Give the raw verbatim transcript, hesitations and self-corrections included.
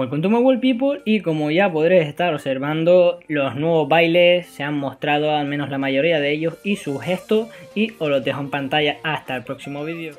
Welcome to my world, people, y como ya podréis estar observando, los nuevos bailes se han mostrado, al menos la mayoría de ellos, y sus gestos, y os los dejo en pantalla hasta el próximo vídeo.